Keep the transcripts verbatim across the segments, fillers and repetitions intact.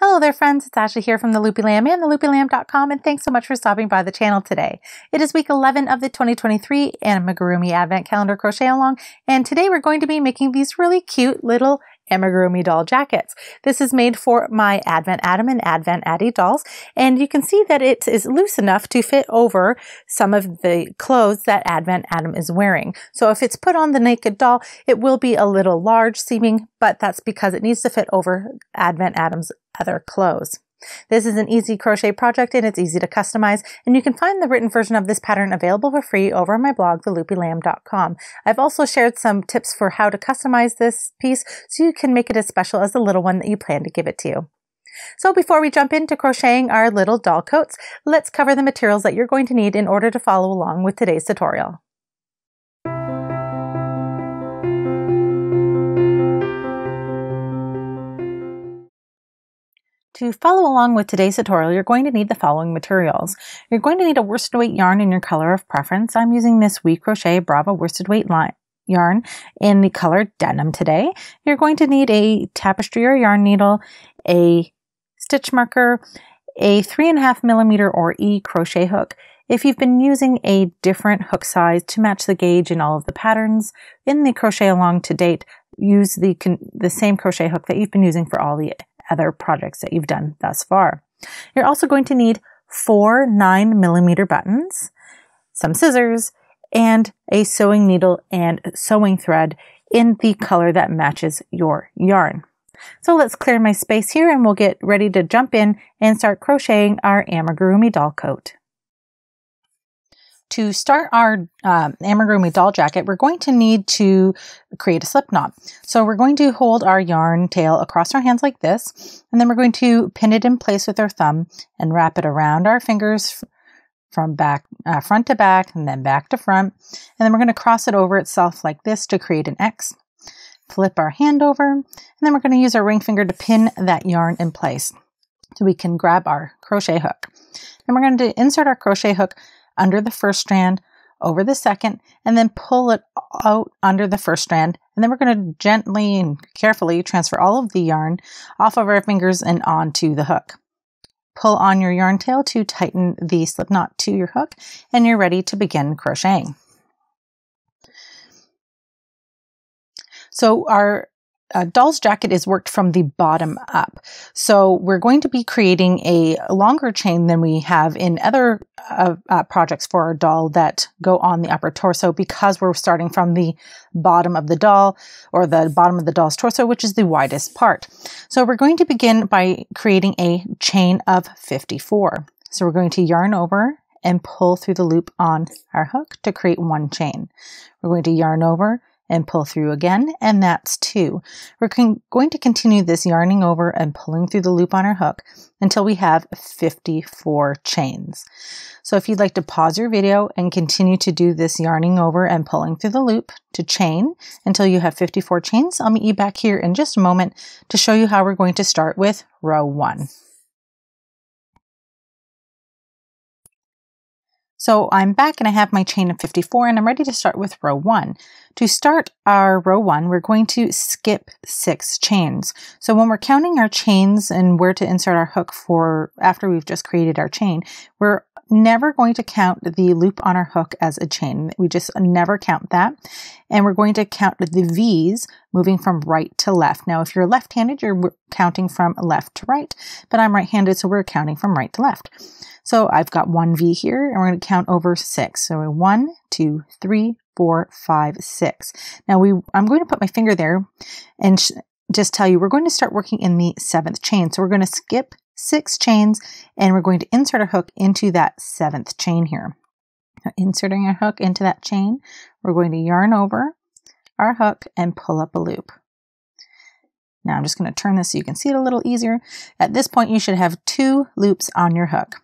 Hello there, friends. It's Ashley here from The Loopy Lamb and the loopy lamb dot com, and thanks so much for stopping by the channel today. It is week eleven of the twenty twenty-three Amigurumi Advent Calendar Crochet Along, and today we're going to be making these really cute little Amigurumi doll jackets. This is made for my Advent Adam and Advent Addie dolls, and you can see that it is loose enough to fit over some of the clothes that Advent Adam is wearing. So if it's put on the naked doll, it will be a little large seeming, but that's because it needs to fit over Advent Adam's other clothes. This is an easy crochet project, and it's easy to customize, and you can find the written version of this pattern available for free over on my blog, the loopy lamb dot com. I've also shared some tips for how to customize this piece so you can make it as special as the little one that you plan to give it to you. So before we jump into crocheting our little doll coats, let's cover the materials that you're going to need in order to follow along with today's tutorial. To follow along with today's tutorial, you're going to need the following materials. You're going to need a worsted weight yarn in your color of preference. I'm using this We Crochet Brava worsted weight line yarn in the color denim today. You're going to need a tapestry or yarn needle, a stitch marker, a three and a half millimeter or E crochet hook. If you've been using a different hook size to match the gauge in all of the patterns in the crochet along to date, use the, the same crochet hook that you've been using for all the other projects that you've done thus far. You're also going to need four nine millimeter buttons, some scissors, and a sewing needle and sewing thread in the color that matches your yarn. So let's clear my space here and we'll get ready to jump in and start crocheting our Amigurumi doll coat. To start our um, Amigurumi doll jacket, we're going to need to create a slip knot. So we're going to hold our yarn tail across our hands like this, and then we're going to pin it in place with our thumb and wrap it around our fingers from back, uh, front to back, and then back to front. And then we're going to cross it over itself like this to create an X. Flip our hand over, and then we're going to use our ring finger to pin that yarn in place so we can grab our crochet hook. And we're going to insert our crochet hook under the first strand, over the second, and then pull it out under the first strand. And then we're going to gently and carefully transfer all of the yarn off of our fingers and onto the hook. Pull on your yarn tail to tighten the slip knot to your hook, and you're ready to begin crocheting. So our Uh, doll's jacket is worked from the bottom up. So we're going to be creating a longer chain than we have in other uh, uh, projects for our doll that go on the upper torso, because we're starting from the bottom of the doll, or the bottom of the doll's torso, which is the widest part. So we're going to begin by creating a chain of fifty-four. So we're going to yarn over and pull through the loop on our hook to create one chain. We're going to yarn over and pull through again, and that's two. We're going to continue this yarning over and pulling through the loop on our hook until we have fifty-four chains. So if you'd like to pause your video and continue to do this yarning over and pulling through the loop to chain until you have fifty-four chains, I'll meet you back here in just a moment to show you how we're going to start with row one. So I'm back and I have my chain of fifty-four, and I'm ready to start with row one. To start our row one, we're going to skip six chains. So when we're counting our chains and where to insert our hook for after we've just created our chain, we're never going to count the loop on our hook as a chain. We just never count that. And we're going to count the V's moving from right to left. Now, if you're left-handed, you're counting from left to right, but I'm right-handed, so we're counting from right to left. So I've got one V here, and we're going to count over six. So one, two, three, four, five, six. Now we, I'm going to put my finger there and sh just tell you we're going to start working in the seventh chain. So we're going to skip six chains, and we're going to insert our hook into that seventh chain here. Now, inserting our hook into that chain, we're going to yarn over our hook and pull up a loop. Now I'm just going to turn this so you can see it a little easier. At this point, you should have two loops on your hook.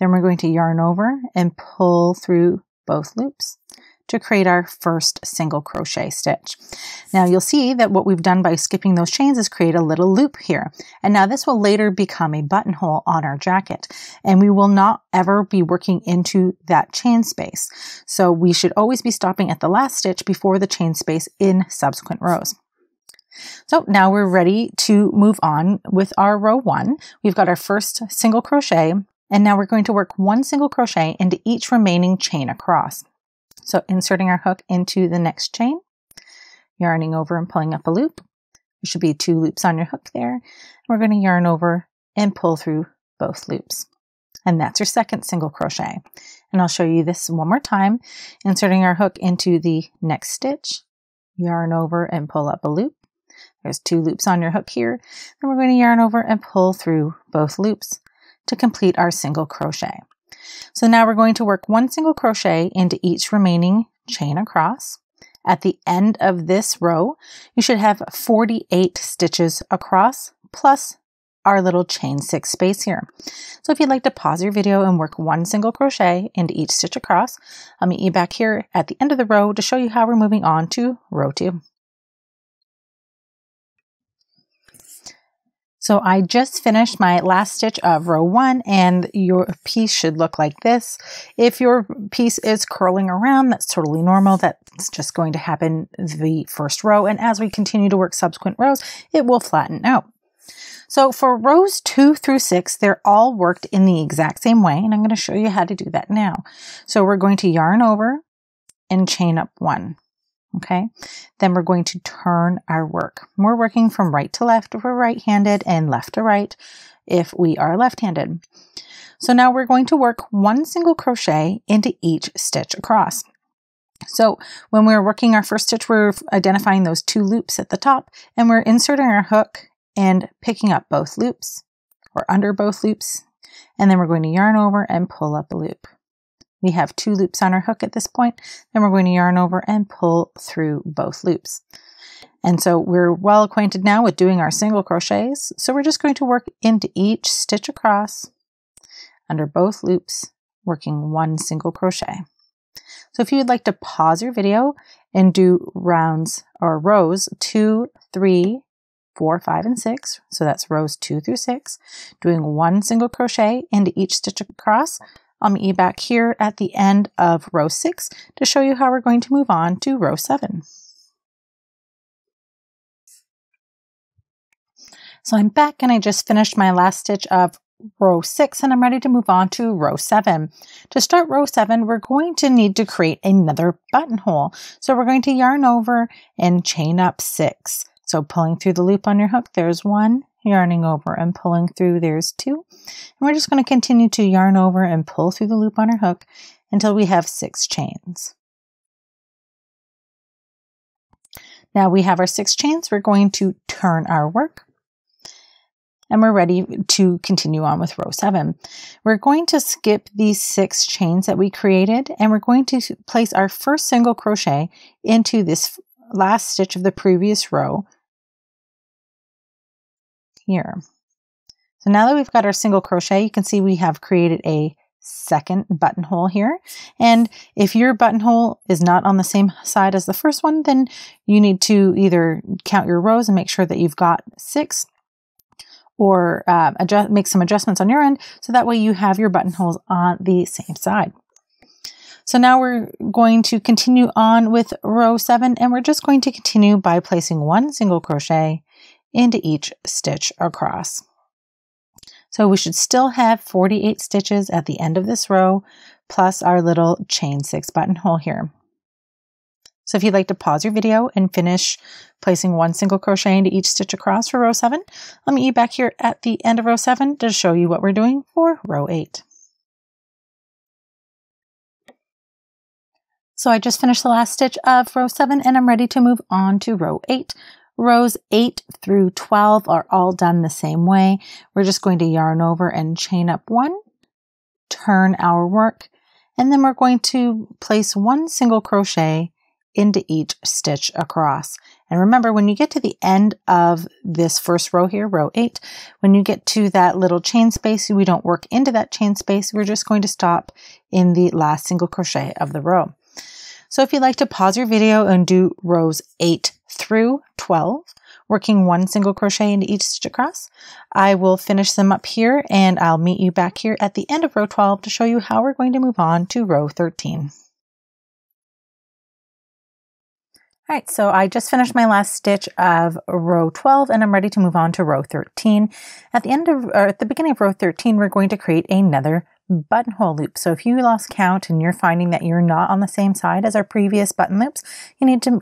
Then we're going to yarn over and pull through both loops to create our first single crochet stitch. Now you'll see that what we've done by skipping those chains is create a little loop here. And now this will later become a buttonhole on our jacket, and we will not ever be working into that chain space. So we should always be stopping at the last stitch before the chain space in subsequent rows. So now we're ready to move on with our row one. We've got our first single crochet, and now we're going to work one single crochet into each remaining chain across. So inserting our hook into the next chain, yarning over and pulling up a loop. There should be two loops on your hook there. We're going to yarn over and pull through both loops. And that's your second single crochet. And I'll show you this one more time. Inserting our hook into the next stitch, yarn over and pull up a loop. There's two loops on your hook here. Then we're going to yarn over and pull through both loops to complete our single crochet. So now we're going to work one single crochet into each remaining chain across. At the end of this row, you should have forty-eight stitches across plus our little chain six space here. So if you'd like to pause your video and work one single crochet into each stitch across, I'll meet you back here at the end of the row to show you how we're moving on to row two. So I just finished my last stitch of row one, and your piece should look like this. If your piece is curling around, that's totally normal. That's just going to happen the first row. And as we continue to work subsequent rows, it will flatten out. So for rows two through six, they're all worked in the exact same way. And I'm going to show you how to do that now. So we're going to yarn over and chain up one. Okay, then we're going to turn our work. We're working from right to left if we're right-handed and left to right if we are left-handed. So now we're going to work one single crochet into each stitch across. So when we're working our first stitch, we're identifying those two loops at the top, and we're inserting our hook and picking up both loops or under both loops, and then we're going to yarn over and pull up a loop. We have two loops on our hook at this point, then we're going to yarn over and pull through both loops. And so we're well acquainted now with doing our single crochets, so we're just going to work into each stitch across under both loops, working one single crochet. So if you would like to pause your video and do rounds or rows two, three, four, five, and six, so that's rows two through six, doing one single crochet into each stitch across, I'll meet you back here at the end of row six to show you how we're going to move on to row seven. So I'm back, and I just finished my last stitch of row six, and I'm ready to move on to row seven. To start row seven, we're going to need to create another buttonhole. So we're going to yarn over and chain up six. So pulling through the loop on your hook, there's one. Yarning over and pulling through, there's two. And we're just going to continue to yarn over and pull through the loop on our hook until we have six chains. Now we have our six chains. We're going to turn our work, and we're ready to continue on with row seven. We're going to skip these six chains that we created, and we're going to place our first single crochet into this last stitch of the previous row here. So now that we've got our single crochet, you can see we have created a second buttonhole here. And if your buttonhole is not on the same side as the first one, then you need to either count your rows and make sure that you've got six, or uh, adjust, make some adjustments on your end, so that way you have your buttonholes on the same side. So now we're going to continue on with row seven, and we're just going to continue by placing one single crochet into each stitch across. So we should still have forty-eight stitches at the end of this row, plus our little chain six buttonhole here. So if you'd like to pause your video and finish placing one single crochet into each stitch across for row seven, I'll meet you back here at the end of row seven to show you what we're doing for row eight. So I just finished the last stitch of row seven, and I'm ready to move on to row eight. Rows eight through twelve are all done the same way. We're just going to yarn over and chain up one, turn our work, and then we're going to place one single crochet into each stitch across. And remember, when you get to the end of this first row here, row eight, when you get to that little chain space, we don't work into that chain space. We're just going to stop in the last single crochet of the row. So if you'd like to pause your video and do rows eight through twelve, working one single crochet into each stitch across, I will finish them up here, and I'll meet you back here at the end of row twelve to show you how we're going to move on to row thirteen. All right, so I just finished my last stitch of row twelve and I'm ready to move on to row thirteen. At the end of, or at the beginning of row thirteen, we're going to create another buttonhole loop. So if you lost count and you're finding that you're not on the same side as our previous button loops, you need to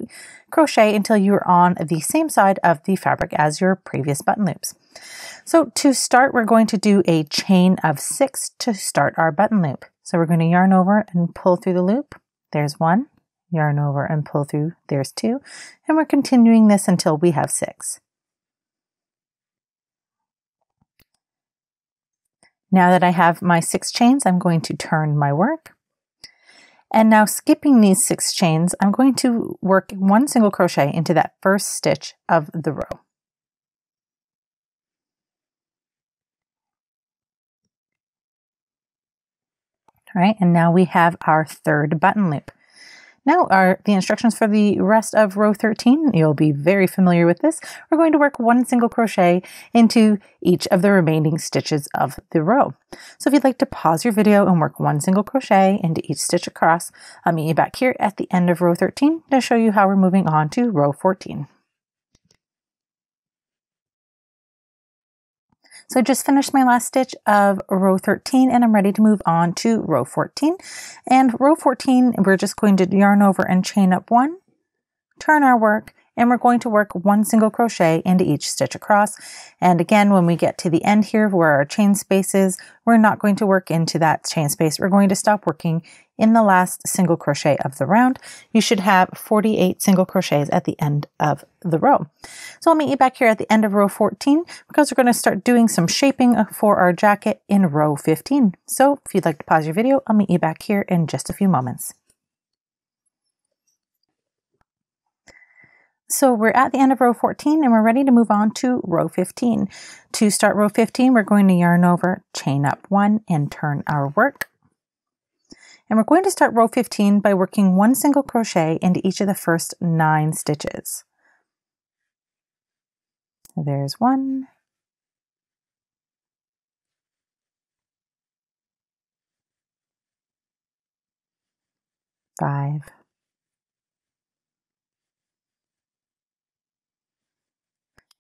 crochet until you're on the same side of the fabric as your previous button loops. So to start, we're going to do a chain of six to start our button loop. So we're going to yarn over and pull through the loop. There's one. Yarn over and pull through, there's two, and we're continuing this until we have six. Now that I have my six chains, I'm going to turn my work. And now skipping these six chains, I'm going to work one single crochet into that first stitch of the row. All right, and now we have our third button loop. Now are the instructions for the rest of row thirteen. You'll be very familiar with this. We're going to work one single crochet into each of the remaining stitches of the row. So if you'd like to pause your video and work one single crochet into each stitch across, I'll meet you back here at the end of row thirteen to show you how we're moving on to row fourteen. So I just finished my last stitch of row thirteen and I'm ready to move on to row fourteen. And row fourteen, we're just going to yarn over and chain up one, turn our work, and we're going to work one single crochet into each stitch across. And again, when we get to the end here where our chain space is, we're not going to work into that chain space. We're going to stop working in the last single crochet of the round. You should have forty-eight single crochets at the end of the row. So I'll meet you back here at the end of row fourteen because we're going to start doing some shaping for our jacket in row fifteen. So if you'd like to pause your video, I'll meet you back here in just a few moments. So we're at the end of row fourteen and we're ready to move on to row fifteen. To start row fifteen, we're going to yarn over, chain up one, and turn our work. And we're going to start row fifteen by working one single crochet into each of the first nine stitches. There's one. Five.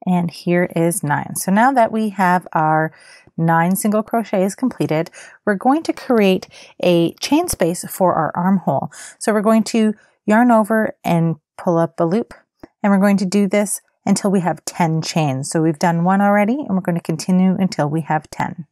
And here is nine. So now that we have our nine single crochets completed, we're going to create a chain space for our armhole. So we're going to yarn over and pull up a loop, and we're going to do this until we have ten chains. So we've done one already, and we're going to continue until we have ten.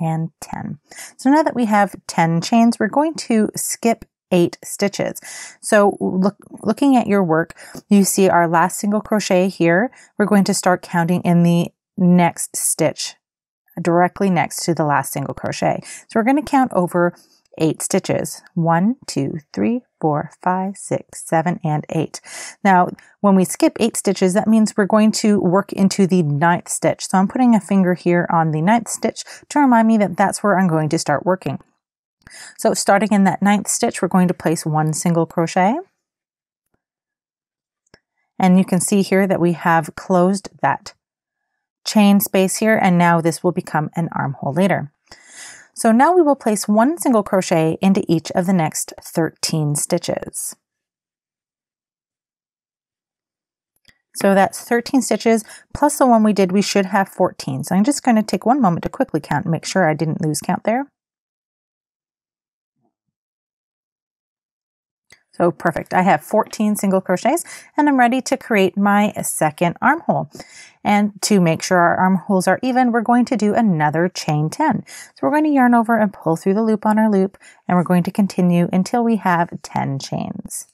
And ten. So now that we have ten chains, we're going to skip eight stitches. So look, looking at your work, you see our last single crochet here. We're going to start counting in the next stitch, directly next to the last single crochet. So we're going to count over eight stitches. One, two, three, four, five, six, seven, and eight. Now, when we skip eight stitches, that means we're going to work into the ninth stitch. So I'm putting a finger here on the ninth stitch to remind me that that's where I'm going to start working. So starting in that ninth stitch, we're going to place one single crochet. And you can see here that we have closed that chain space here, and now this will become an armhole later. So now we will place one single crochet into each of the next thirteen stitches. So that's thirteen stitches plus the one we did, we should have fourteen. So I'm just going to take one moment to quickly count and make sure I didn't lose count there. So perfect, I have fourteen single crochets and I'm ready to create my second armhole. And to make sure our armholes are even, we're going to do another chain ten. So we're going to yarn over and pull through the loop on our loop, and we're going to continue until we have ten chains.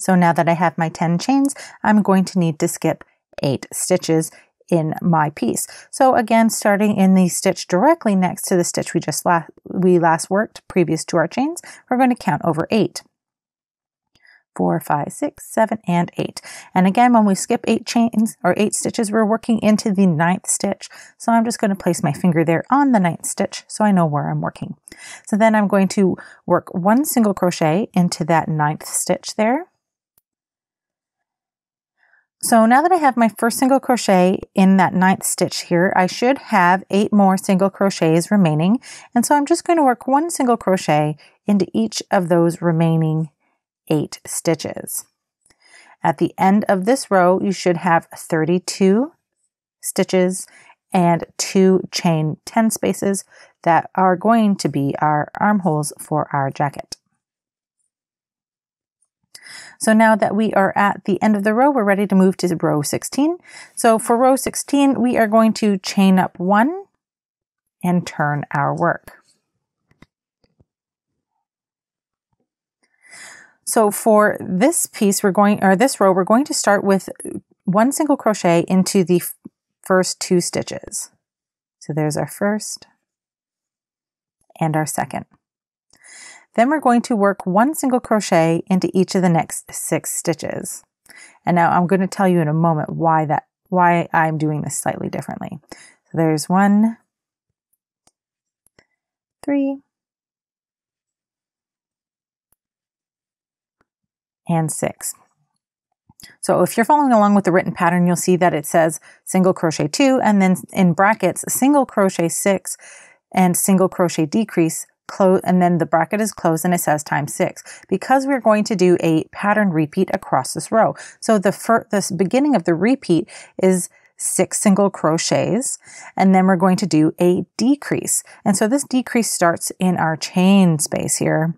So now that I have my ten chains, I'm going to need to skip eight stitches in my piece. So again, starting in the stitch directly next to the stitch we just last we last worked previous to our chains, we're going to count over eight. Four, five, six, seven, and eight. And again, when we skip eight chains or eight stitches, we're working into the ninth stitch. So I'm just going to place my finger there on the ninth stitch so I know where I'm working. So then I'm going to work one single crochet into that ninth stitch there. So now that I have my first single crochet in that ninth stitch here, I should have eight more single crochets remaining. And so I'm just going to work one single crochet into each of those remaining eight stitches. At the end of this row, you should have thirty-two stitches and two chain ten spaces that are going to be our armholes for our jacket. So now that we are at the end of the row, we're ready to move to row sixteen. So for row sixteen, we are going to chain up one and turn our work. So for this piece, we're going, or this row, we're going to start with one single crochet into the first two stitches. So there's our first and our second. Then we're going to work one single crochet into each of the next six stitches. And now I'm going to tell you in a moment why that, why I'm doing this slightly differently. So there's one, three, and six. So if you're following along with the written pattern, you'll see that it says single crochet two, and then in brackets, single crochet six and single crochet decrease, close, and then the bracket is closed and it says times six, because we're going to do a pattern repeat across this row. So the first, this beginning of the repeat is six single crochets, and then we're going to do a decrease. And so this decrease starts in our chain space here,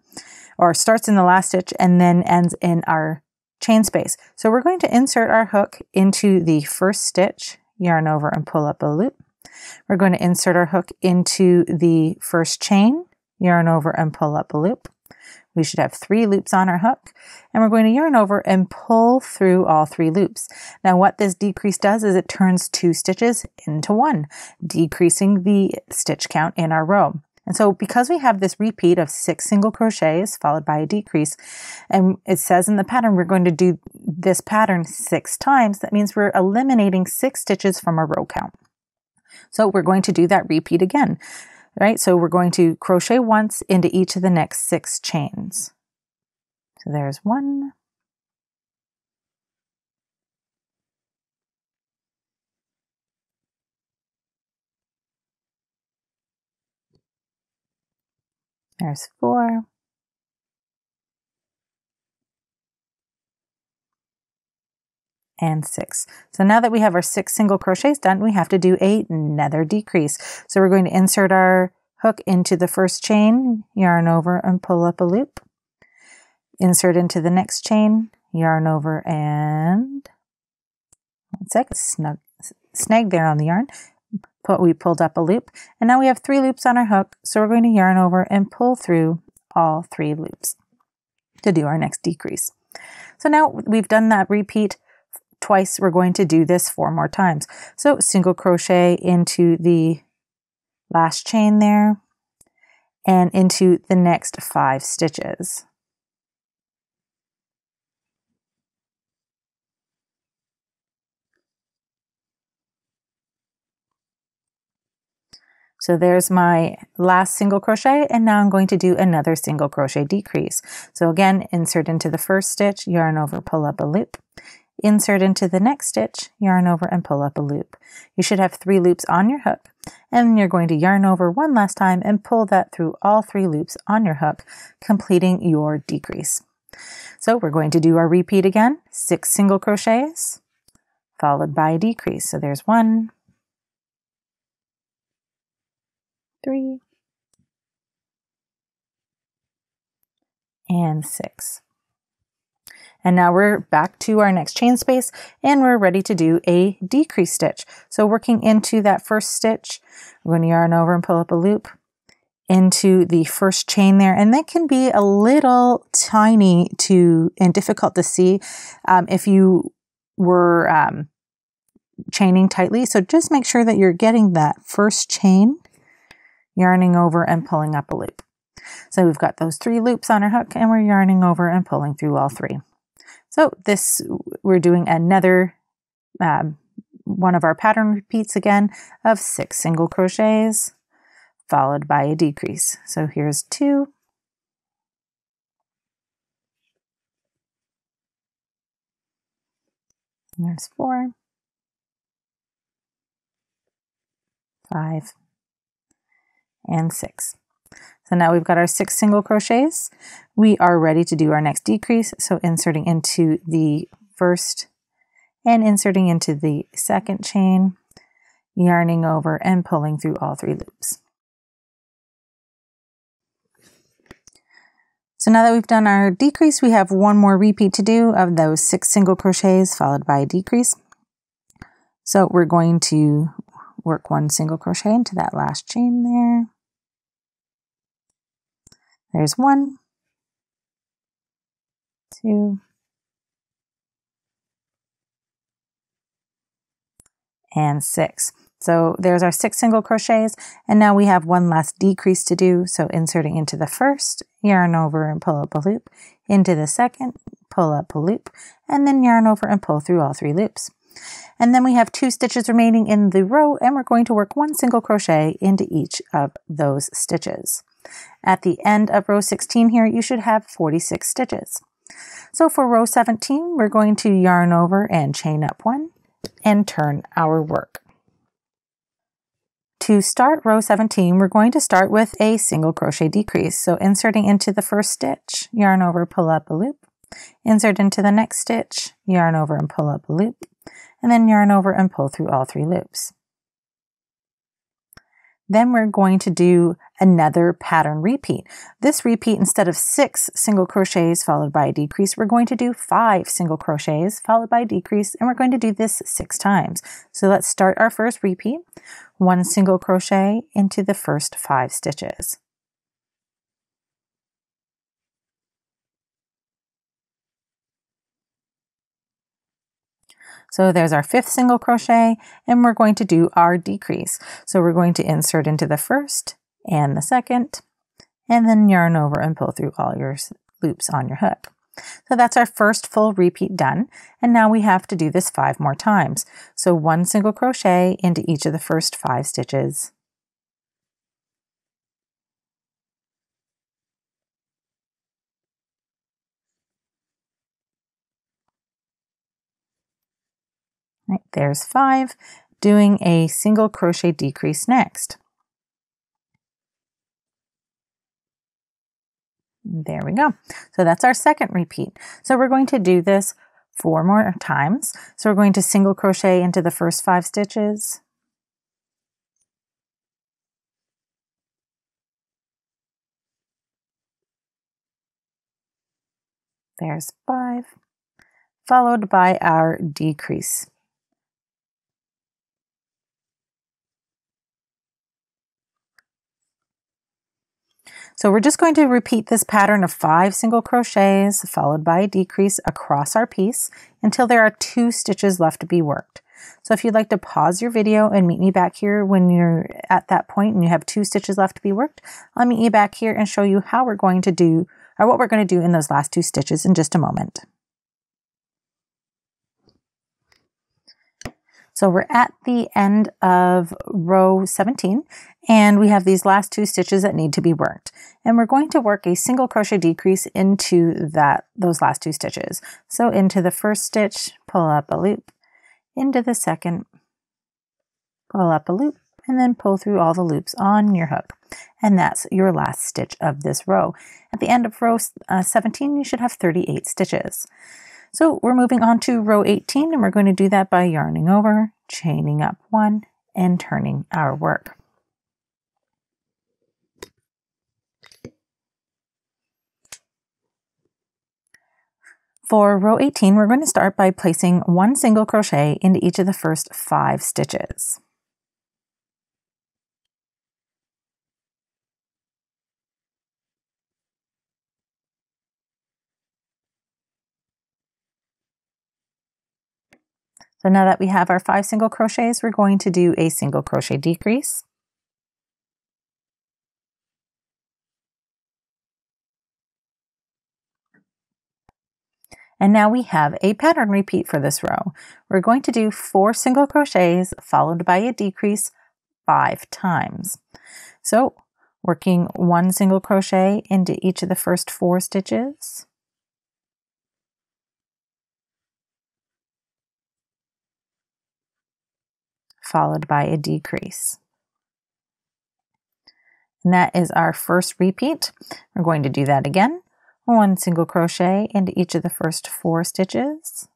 or starts in the last stitch and then ends in our chain space. So we're going to insert our hook into the first stitch, yarn over and pull up a loop. We're going to insert our hook into the first chain, yarn over and pull up a loop. We should have three loops on our hook, and we're going to yarn over and pull through all three loops. Now what this decrease does is it turns two stitches into one, decreasing the stitch count in our row. And so because we have this repeat of six single crochets followed by a decrease, and it says in the pattern we're going to do this pattern six times, that means we're eliminating six stitches from our row count. So we're going to do that repeat again. Right, so we're going to crochet once into each of the next six chains. So there's one, there's four, and six. So now that we have our six single crochets done, we have to do another decrease. So we're going to insert our hook into the first chain, yarn over and pull up a loop, insert into the next chain, yarn over and one second, snug, snag there on the yarn, put, we pulled up a loop, and now we have three loops on our hook, so we're going to yarn over and pull through all three loops to do our next decrease. So now we've done that repeat twice, we're going to do this four more times. So single crochet into the last chain there and into the next five stitches. So there's my last single crochet, and now I'm going to do another single crochet decrease. So again, insert into the first stitch, yarn over, pull up a loop, insert into the next stitch, yarn over and pull up a loop. You should have three loops on your hook, and you're going to yarn over one last time and pull that through all three loops on your hook, completing your decrease. So we're going to do our repeat again, six single crochets followed by a decrease. So there's one, three, and six. And now we're back to our next chain space, and we're ready to do a decrease stitch. So working into that first stitch, we're going to yarn over and pull up a loop into the first chain there. And that can be a little tiny to and difficult to see um, if you were um, chaining tightly. So just make sure that you're getting that first chain, yarning over and pulling up a loop. So we've got those three loops on our hook, and we're yarning over and pulling through all three. So this, we're doing another um, one of our pattern repeats again of six single crochets followed by a decrease. So here's two, And there's four, five, and six. So now we've got our six single crochets. We are ready to do our next decrease. So inserting into the first and inserting into the second chain, yarning over and pulling through all three loops. So now that we've done our decrease, we have one more repeat to do of those six single crochets followed by a decrease. So we're going to work one single crochet into that last chain there. There's one, two, and six. So there's our six single crochets, and now we have one last decrease to do. So inserting into the first, yarn over and pull up a loop, into the second, pull up a loop, and then yarn over and pull through all three loops. And then we have two stitches remaining in the row, and we're going to work one single crochet into each of those stitches. At the end of row sixteen here, you should have forty-six stitches. So for row seventeen, we're going to yarn over and chain up one and turn our work. To start row seventeen, we're going to start with a single crochet decrease. So inserting into the first stitch, yarn over, pull up a loop, insert into the next stitch, yarn over and pull up a loop, and then yarn over and pull through all three loops. Then we're going to do another pattern repeat. This repeat, instead of six single crochets followed by a decrease, we're going to do five single crochets followed by a decrease, and we're going to do this six times. So let's start our first repeat. One single crochet into the first five stitches. So there's our fifth single crochet, and we're going to do our decrease. So we're going to insert into the first and the second, and then yarn over and pull through all your loops on your hook. So that's our first full repeat done, and now we have to do this five more times. So one single crochet into each of the first five stitches. Right, there's five, doing a single crochet decrease next. There we go. So that's our second repeat. So we're going to do this four more times. So we're going to single crochet into the first five stitches. There's five, followed by our decrease. So we're just going to repeat this pattern of five single crochets followed by a decrease across our piece until there are two stitches left to be worked. So if you'd like to pause your video and meet me back here when you're at that point and you have two stitches left to be worked, I'll meet you back here and show you how we're going to do, or what we're going to do in those last two stitches in just a moment. So we're at the end of row seventeen, and we have these last two stitches that need to be worked. And we're going to work a single crochet decrease into that those last two stitches. So into the first stitch, pull up a loop, into the second, pull up a loop, and then pull through all the loops on your hook. And that's your last stitch of this row. At the end of row uh, seventeen, you should have thirty-eight stitches. So we're moving on to row eighteen, and we're going to do that by yarning over, chaining up one, and turning our work. For row eighteen, we're going to start by placing one single crochet into each of the first five stitches. So now that we have our five single crochets, we're going to do a single crochet decrease. And now we have a pattern repeat for this row. We're going to do four single crochets followed by a decrease five times. So working one single crochet into each of the first four stitches. followed by a decrease. And that is our first repeat. We're going to do that again. One single crochet into each of the first four stitches.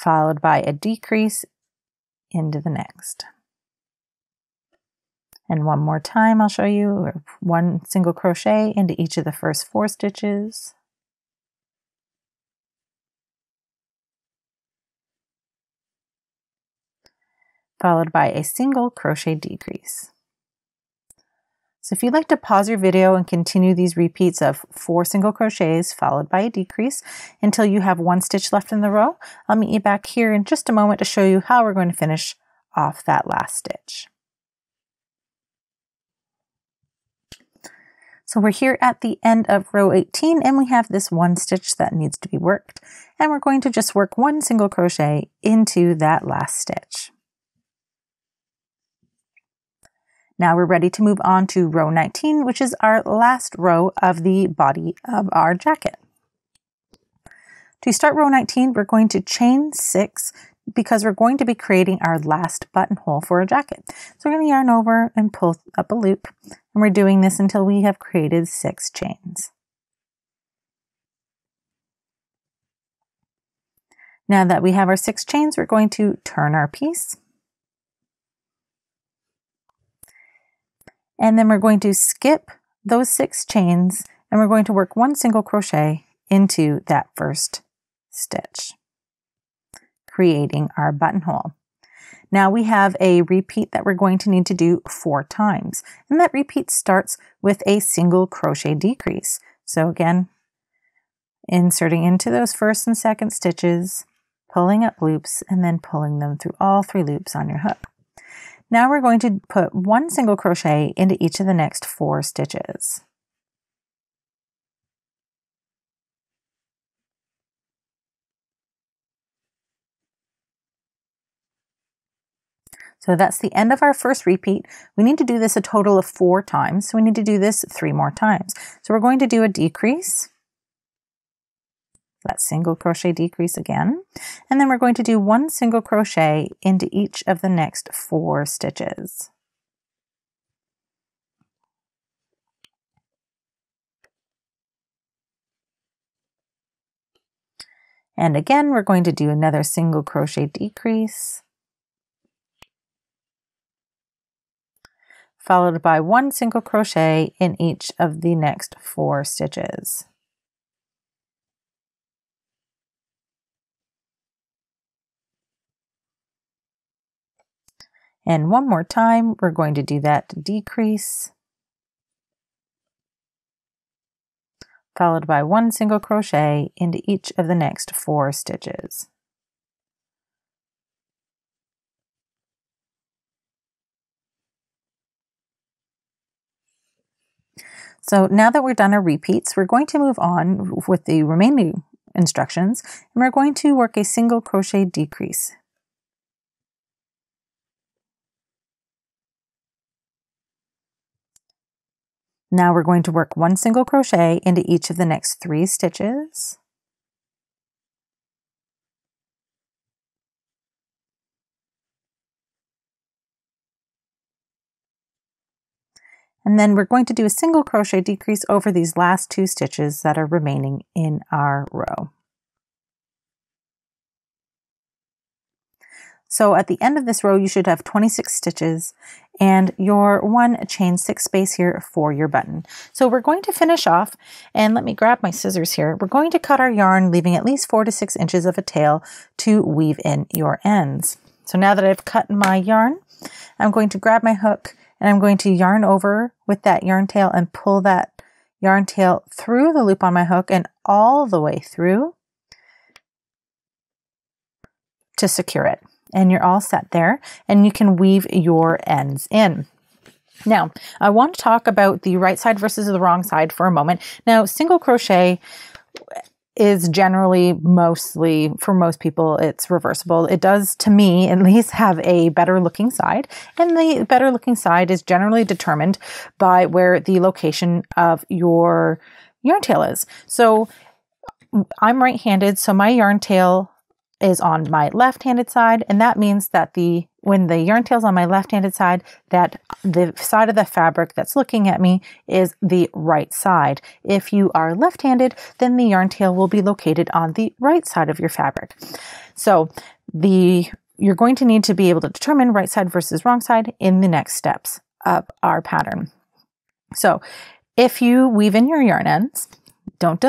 Followed by a decrease into the next. And one more time I'll show you, or one single crochet into each of the first four stitches. Followed by a single crochet decrease. So if you'd like to pause your video and continue these repeats of four single crochets followed by a decrease until you have one stitch left in the row, I'll meet you back here in just a moment to show you how we're going to finish off that last stitch. So we're here at the end of row eighteen and we have this one stitch that needs to be worked, and we're going to just work one single crochet into that last stitch. Now we're ready to move on to row nineteen, which is our last row of the body of our jacket. To start row nineteen, we're going to chain six because we're going to be creating our last buttonhole for a jacket. So we're going to yarn over and pull up a loop, and we're doing this until we have created six chains. Now that we have our six chains, we're going to turn our piece. And then we're going to skip those six chains and we're going to work one single crochet into that first stitch, creating our buttonhole. Now we have a repeat that we're going to need to do four times, and that repeat starts with a single crochet decrease. So again, inserting into those first and second stitches, pulling up loops, and then pulling them through all three loops on your hook. Now we're going to put one single crochet into each of the next four stitches. So that's the end of our first repeat. We need to do this a total of four times, so we need to do this three more times. So we're going to do a decrease, that single crochet decrease again, and then we're going to do one single crochet into each of the next four stitches. And again, we're going to do another single crochet decrease, followed by one single crochet in each of the next four stitches. And one more time, we're going to do that decrease, followed by one single crochet into each of the next four stitches. So now that we're done our repeats, we're going to move on with the remaining instructions, and we're going to work a single crochet decrease. Now we're going to work one single crochet into each of the next three stitches. And then we're going to do a single crochet decrease over these last two stitches that are remaining in our row. So at the end of this row, you should have twenty-six stitches and your one chain six space here for your button. So we're going to finish off, and let me grab my scissors here. We're going to cut our yarn, leaving at least four to six inches of a tail to weave in your ends. So now that I've cut my yarn, I'm going to grab my hook and I'm going to yarn over with that yarn tail and pull that yarn tail through the loop on my hook and all the way through to secure it. And you're all set there, and you can weave your ends in. Now, I want to talk about the right side versus the wrong side for a moment. Now, single crochet is generally mostly, for most people, it's reversible. It does, to me, at least have a better looking side, and the better looking side is generally determined by where the location of your yarn tail is. So I'm right-handed, so my yarn tail is on my left-handed side, and that means that the when the yarn tail's on my left-handed side, that the side of the fabric that's looking at me is the right side. If you are left-handed, then the yarn tail will be located on the right side of your fabric. So the you're going to need to be able to determine right side versus wrong side in the next steps of our pattern. So if you weave in your yarn ends, Don't,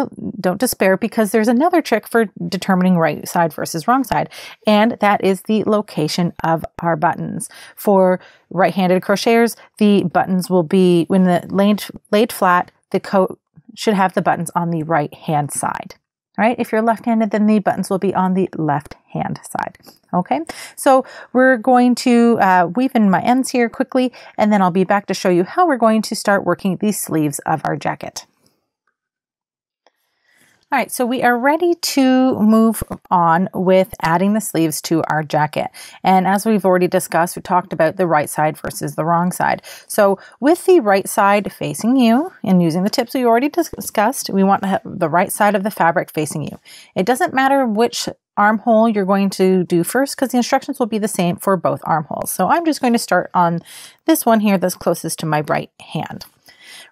don't despair, because there's another trick for determining right side versus wrong side, and that is the location of our buttons. For right-handed crocheters, the buttons will be, when the laid, laid flat, the coat should have the buttons on the right-hand side. Right? If you're left-handed, then the buttons will be on the left-hand side. Okay, so we're going to uh, weave in my ends here quickly, and then I'll be back to show you how we're going to start working the sleeves of our jacket. All right, so we are ready to move on with adding the sleeves to our jacket. And as we've already discussed, we talked about the right side versus the wrong side. So with the right side facing you and using the tips we already discussed, we want to have the right side of the fabric facing you. It doesn't matter which armhole you're going to do first, because the instructions will be the same for both armholes. So I'm just going to start on this one here that's closest to my right hand.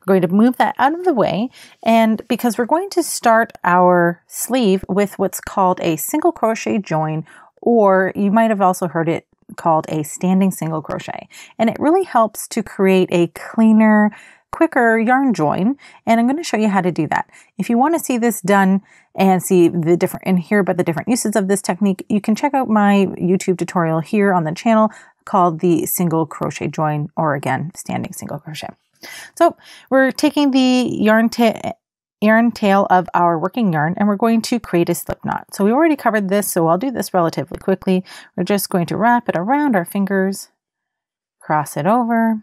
Going to move that out of the way, and because we're going to start our sleeve with what's called a single crochet join, or you might have also heard it called a standing single crochet, and it really helps to create a cleaner, quicker yarn join, and I'm going to show you how to do that. If you want to see this done and see the different and hear about the different uses of this technique, you can check out my YouTube tutorial here on the channel called the single crochet join, or again, standing single crochet. So we're taking the yarn, ta yarn tail of our working yarn, and we're going to create a slip knot. So we already covered this, so I'll do this relatively quickly. We're just going to wrap it around our fingers, cross it over,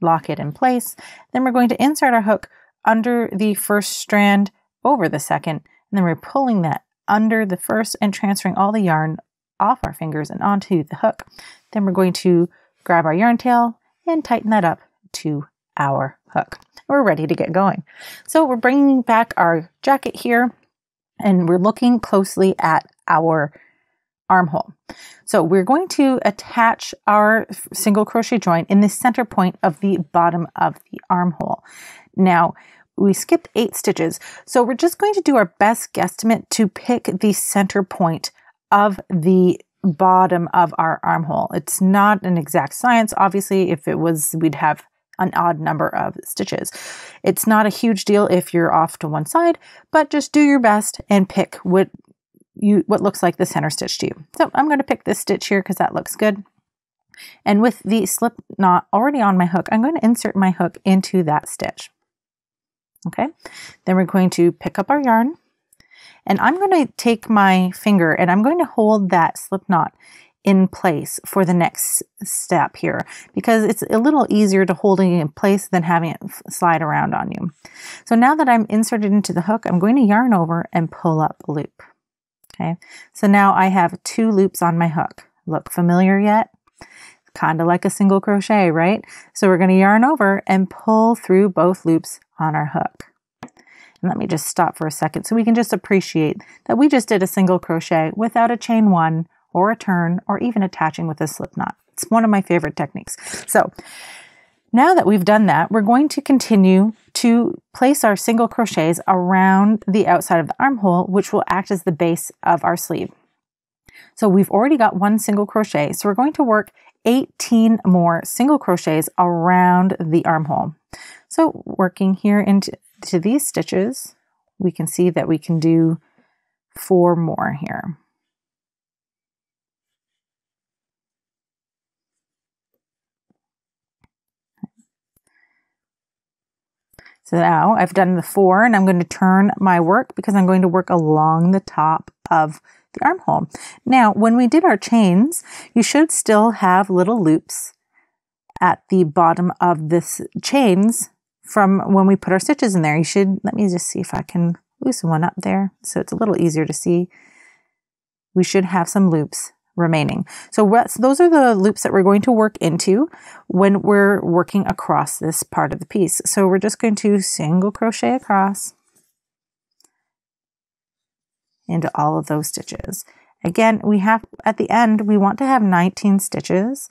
lock it in place. Then we're going to insert our hook under the first strand over the second, and then we're pulling that under the first and transferring all the yarn off our fingers and onto the hook. Then we're going to grab our yarn tail and tighten that up to our hook. We're ready to get going. So we're bringing back our jacket here, and we're looking closely at our armhole. So we're going to attach our single crochet join in the center point of the bottom of the armhole. Now, we skipped eight stitches, so we're just going to do our best guesstimate to pick the center point of the bottom of our armhole. It's not an exact science. Obviously, if it was, we'd have an odd number of stitches. It's not a huge deal if you're off to one side, but just do your best and pick what you what looks like the center stitch to you. So I'm going to pick this stitch here because that looks good. And with the slip knot already on my hook, I'm going to insert my hook into that stitch. Okay, then we're going to pick up our yarn, and I'm going to take my finger and I'm going to hold that slip knot in place for the next step here, because it's a little easier to holding it in place than having it slide around on you. So now that I'm inserted into the hook, I'm going to yarn over and pull up a loop. Okay, so now I have two loops on my hook. Look familiar yet? Kind of like a single crochet, right? So we're going to yarn over and pull through both loops on our hook. And let me just stop for a second so we can just appreciate that we just did a single crochet without a chain one or a turn, or even attaching with a slip knot. It's one of my favorite techniques. So now that we've done that, we're going to continue to place our single crochets around the outside of the armhole, which will act as the base of our sleeve. So we've already got one single crochet, so we're going to work eighteen more single crochets around the armhole. So working here into to these stitches, we can see that we can do four more here. So now I've done the four, and I'm going to turn my work because I'm going to work along the top of the armhole. Now, when we did our chains, you should still have little loops at the bottom of this chains from when we put our stitches in there. You should, let me just see if I can loosen one up there so it's a little easier to see. We should have some loops remaining. So, what, so those are the loops that we're going to work into when we're working across this part of the piece. So we're just going to single crochet across, into all of those stitches. Again, we have at the end, we want to have nineteen stitches.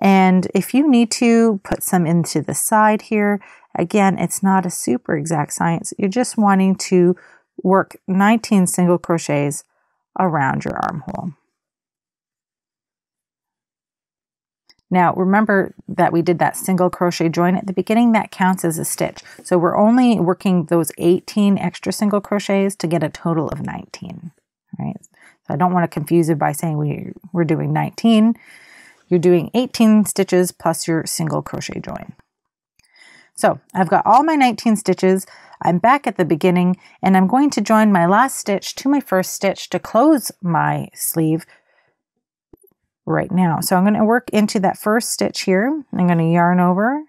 And if you need to put some into the side here, again, it's not a super exact science. You're just wanting to work nineteen single crochets around your armhole. Now, remember that we did that single crochet join at the beginning. That counts as a stitch. So we're only working those eighteen extra single crochets to get a total of nineteen, right? So I don't want to confuse it by saying we, we're doing nineteen. You're doing eighteen stitches plus your single crochet join. So I've got all my nineteen stitches. I'm back at the beginning, and I'm going to join my last stitch to my first stitch to close my sleeve right now. So I'm going to work into that first stitch here. I'm going to yarn over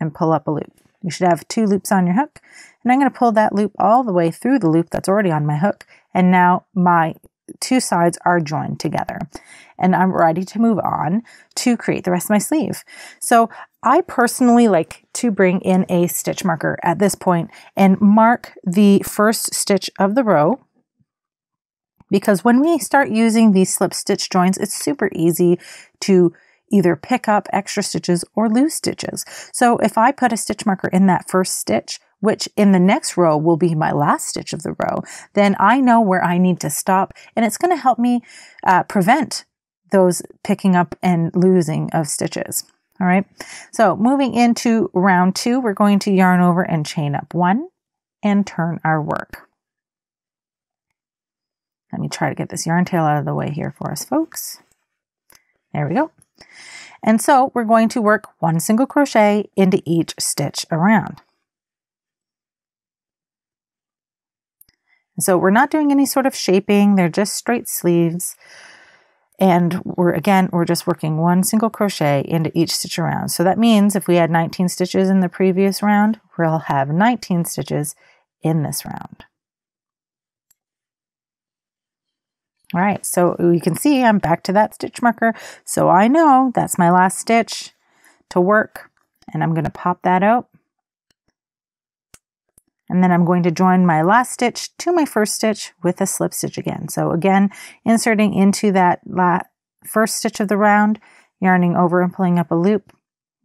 and pull up a loop. You should have two loops on your hook, and I'm going to pull that loop all the way through the loop that's already on my hook, and now my two sides are joined together. And I'm ready to move on to create the rest of my sleeve. So I personally like to bring in a stitch marker at this point and mark the first stitch of the row, because when we start using these slip stitch joins, it's super easy to either pick up extra stitches or lose stitches. So if I put a stitch marker in that first stitch, which in the next row will be my last stitch of the row, then I know where I need to stop, and it's going to help me uh, prevent those picking up and losing of stitches. All right, so moving into round two, we're going to yarn over and chain up one and turn our work. Let me try to get this yarn tail out of the way here for us, folks. There we go. And so we're going to work one single crochet into each stitch around. So we're not doing any sort of shaping, they're just straight sleeves. And we're, again, we're just working one single crochet into each stitch around. So that means if we had nineteen stitches in the previous round, we'll have nineteen stitches in this round. All right, so you can see I'm back to that stitch marker. So I know that's my last stitch to work, and I'm gonna pop that out. And then I'm going to join my last stitch to my first stitch with a slip stitch again. So again, inserting into that la first stitch of the round, yarning over and pulling up a loop,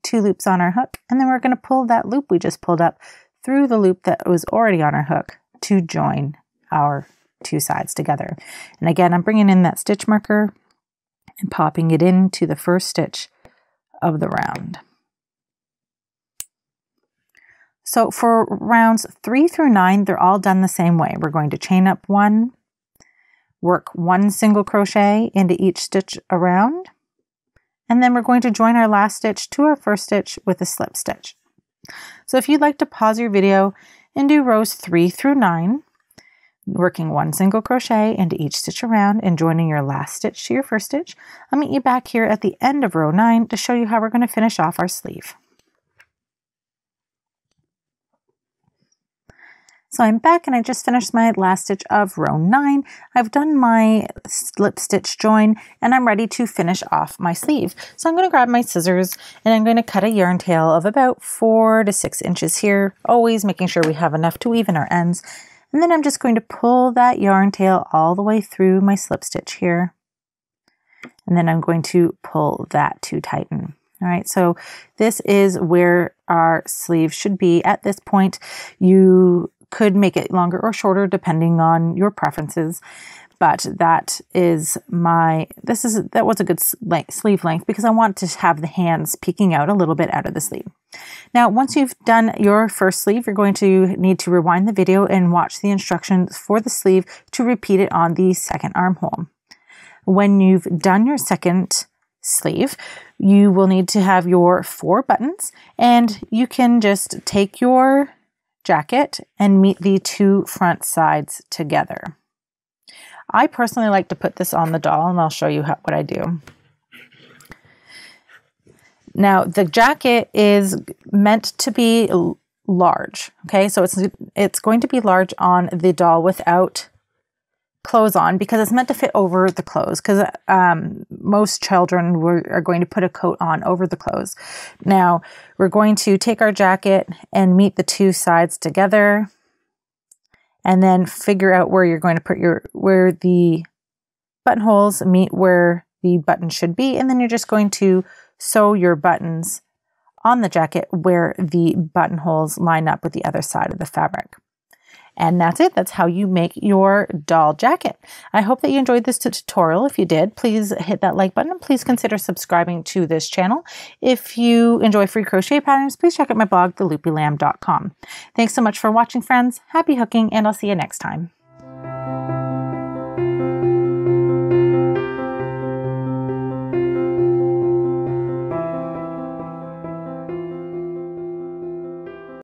two loops on our hook, and then we're going to pull that loop we just pulled up through the loop that was already on our hook to join our two sides together. And again, I'm bringing in that stitch marker and popping it into the first stitch of the round. So for rounds three through nine, they're all done the same way. We're going to chain up one, work one single crochet into each stitch around, and then we're going to join our last stitch to our first stitch with a slip stitch. So if you'd like to pause your video and do rows three through nine, working one single crochet into each stitch around and joining your last stitch to your first stitch, I'll meet you back here at the end of row nine to show you how we're going to finish off our sleeve. So I'm back, and I just finished my last stitch of row nine. I've done my slip stitch join, and I'm ready to finish off my sleeve. So I'm going to grab my scissors, and I'm going to cut a yarn tail of about four to six inches here, always making sure we have enough to even our ends. And then I'm just going to pull that yarn tail all the way through my slip stitch here. And then I'm going to pull that to tighten. All right, so this is where our sleeve should be at this point. You could make it longer or shorter depending on your preferences, but that is my, this is, that was a good length, sleeve length, because I want to have the hands peeking out a little bit out of the sleeve. Now, once you've done your first sleeve, you're going to need to rewind the video and watch the instructions for the sleeve to repeat it on the second armhole. When you've done your second sleeve, you will need to have your four buttons, and you can just take your jacket and meet the two front sides together. I personally like to put this on the doll, and I'll show you how, what I do. Now, the jacket is meant to be large, okay? So it's, it's going to be large on the doll without clothes on, because it's meant to fit over the clothes, because um, most children were, are going to put a coat on over the clothes. Now we're going to take our jacket and meet the two sides together, and then figure out where you're going to put your, where the buttonholes meet where the button should be, and then you're just going to sew your buttons on the jacket where the buttonholes line up with the other side of the fabric. And that's it. That's how you make your doll jacket. I hope that you enjoyed this tutorial. If you did, please hit that like button. Please consider subscribing to this channel. If you enjoy free crochet patterns, please check out my blog, the loopy lamb dot com. Thanks so much for watching, friends. Happy hooking, and I'll see you next time.